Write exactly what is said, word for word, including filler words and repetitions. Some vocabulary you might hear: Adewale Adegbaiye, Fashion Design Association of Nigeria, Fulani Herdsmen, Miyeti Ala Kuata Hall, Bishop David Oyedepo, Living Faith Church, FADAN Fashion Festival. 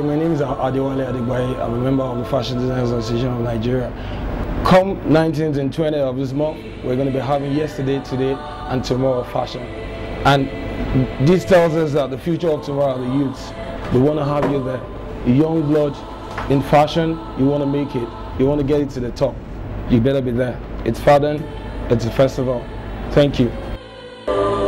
My name is Adewale Adegbaiye. I'm a member of the Fashion Design Association of Nigeria. Come nineteenth and twentieth of this month, we're going to be having yesterday, today, and tomorrow fashion. And this tells us that the future of tomorrow are the youths. We want to have you there. Young blood in fashion, you want to make it. You want to get it to the top. You better be there. It's Faden. It's a festival. Thank you.